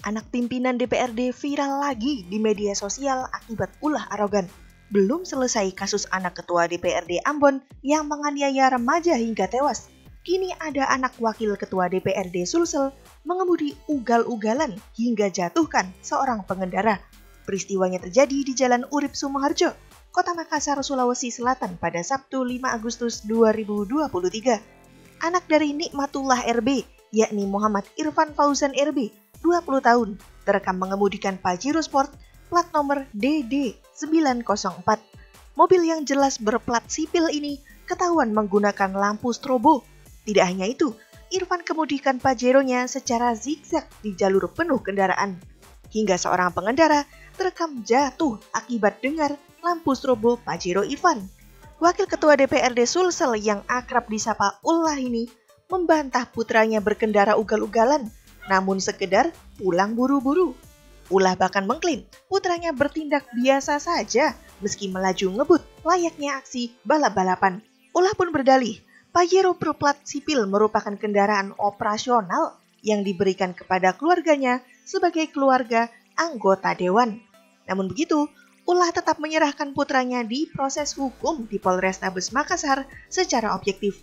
Anak pimpinan DPRD viral lagi di media sosial akibat ulah arogan. Belum selesai kasus anak ketua DPRD Ambon yang menganiaya remaja hingga tewas. Kini ada anak wakil ketua DPRD Sulsel mengemudi ugal-ugalan hingga jatuhkan seorang pengendara. Peristiwanya terjadi di Jalan Urip Sumoharjo, Kota Makassar, Sulawesi Selatan pada Sabtu 5 Agustus 2023. Anak dari Nikmatullah RB, yakni Muhammad Irfan Fauzan RB, 20 tahun, terekam mengemudikan Pajero Sport plat nomor DD904. Mobil yang jelas berplat sipil ini ketahuan menggunakan lampu strobo. Tidak hanya itu, Irfan kemudikan Pajero-nya secara zigzag di jalur penuh kendaraan. Hingga seorang pengendara terekam jatuh akibat dengar lampu strobo Pajero Irfan. Wakil Ketua DPRD Sulsel yang akrab disapa Ullah ini membantah putranya berkendara ugal-ugalan namun sekedar pulang buru-buru. Ullah bahkan mengklaim putranya bertindak biasa saja meski melaju ngebut layaknya aksi balap-balapan. Ullah pun berdalih, Pajero berplat sipil merupakan kendaraan operasional yang diberikan kepada keluarganya sebagai keluarga anggota dewan. Namun begitu, Ullah tetap menyerahkan putranya di proses hukum di Polrestabes Makassar secara objektif.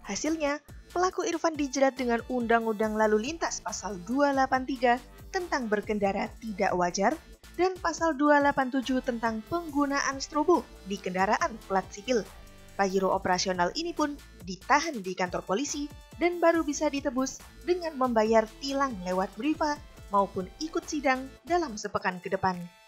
Hasilnya, pelaku Irfan dijerat dengan Undang-Undang Lalu Lintas Pasal 283 tentang berkendara tidak wajar dan Pasal 287 tentang penggunaan strobo di kendaraan plat sipil. Pajero operasional ini pun ditahan di kantor polisi dan baru bisa ditebus dengan membayar tilang lewat briva maupun ikut sidang dalam sepekan ke depan.